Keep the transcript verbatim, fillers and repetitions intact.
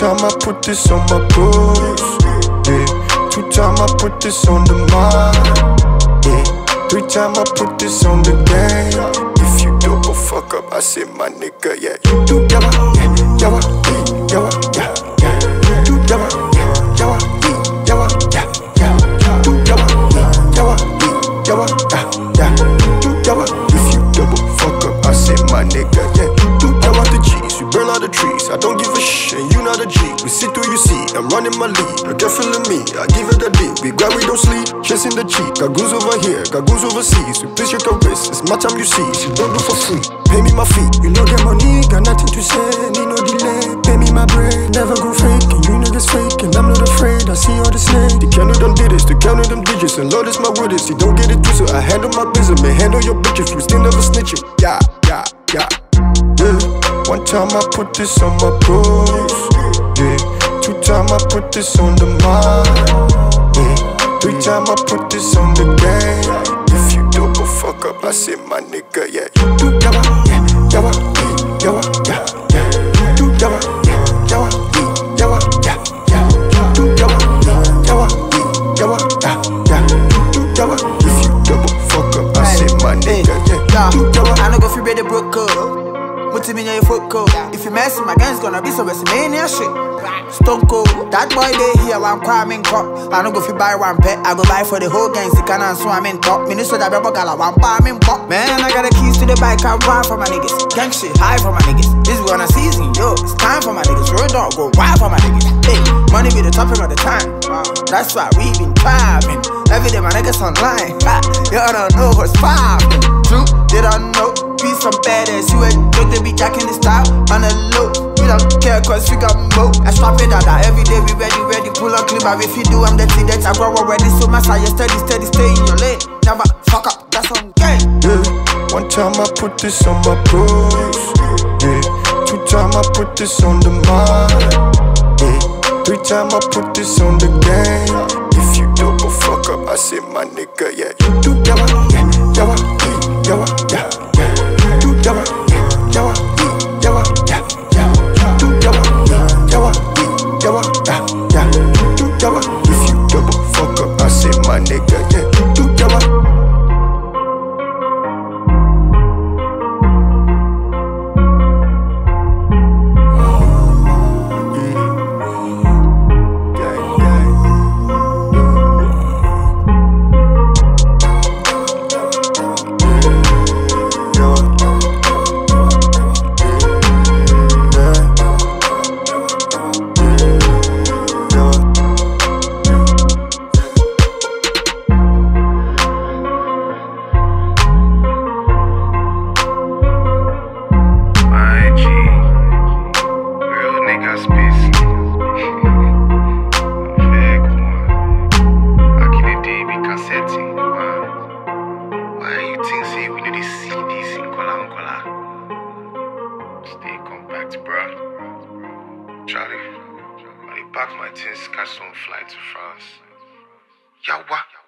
time I put this on my boots, yeah. Two time I put this on the mind, yeah. Three time I put this on the game. If you double fuck up, I say my nigga, yeah. You do yawa, yeah, yawa, yeah, yawa, yeah, yeah. You do yawa, yeah, yawa, yeah, yawa, yeah, yeah. You do yawa, yeah, yawa, yeah, yawa, yeah, yeah. You do yawa. If you double fuck up, I say my nigga, yeah. You do yawa the G's, you burn all the trees. I don't give a shit, and you not a G. We see through you see, I'm running my lead. No girl feeling me, I give it a dick. We glad we don't sleep, chasing the cheek. Got goons over here, got goons overseas. We please your caress, it's my time you see. She don't do for free, pay me my fee. You know get money, got nothing to say, need no delay. Pay me my bread, never go fake. And you niggas fake, and I'm not afraid. I see all the snake, they counted them digits, they counted them digits. And Lord is my witness, you don't get it twisted. I handle my business, man, handle your bitches. We still never snitching, yeah, yeah, yeah, yeah. One time I put this on my boots, yeah. Two time I put this on the mind, yeah. Three time I put this on the game. If you double fuck up, I say my nigga, yeah. You do yawa, yeah, yawa, yeah, yawa, yeah, yeah. You do yawa, yeah, yawa, yeah, yawa, yeah, yeah. You do yawa, yeah, yawa, yeah, yawa, yeah, yeah. You do yawa. If you double fuck up, I say my nigga, yeah. You do yawa. I don't go free, baby, broke up. If you mess with my gang, it's gonna be some WrestleMania shit. Stone Cold, that boy they here, I'm cramming cup. I don't go if you buy one pet, I go buy for the whole gang. Sick and swam in top. Minnesota, Bebo Gala, one palm in pop. Man, I got the keys to the bike, I'm wild for my niggas. Gang shit, high for my niggas. This is gonna season, yo. It's time for my niggas. Road dog, go wild for my niggas. Hey, money be the topic of the time. That's why we been driving. Every day my niggas online. Y'all don't know what's poppin'. True, they don't know. Be some badass, you a joke, they be jacking the style on the low. We don't care cause we got more. I swap it out, out every day, we ready, ready, pull on clip. But if you do, I'm the thing that I grow already. So my side, you steady, steady, stay in your lane. Never fuck up, that's on game. Yeah, one time I put this on my boots, yeah. Two time I put this on the mind, yeah. Three time I put this on the game. If you double fuck up, I say my nigga, yeah. You do yawa, yeah, yawa, yeah, yawa, yeah, yeah. Yawa, yawa, yawa, yeah, yeah. Do yawa, yawa, yawa, yeah, yeah. Do yawa. If you double fuck up, I say my nigga, yeah. Do yawa. Charlie, I pack my things, catch some flight to France. Yawa.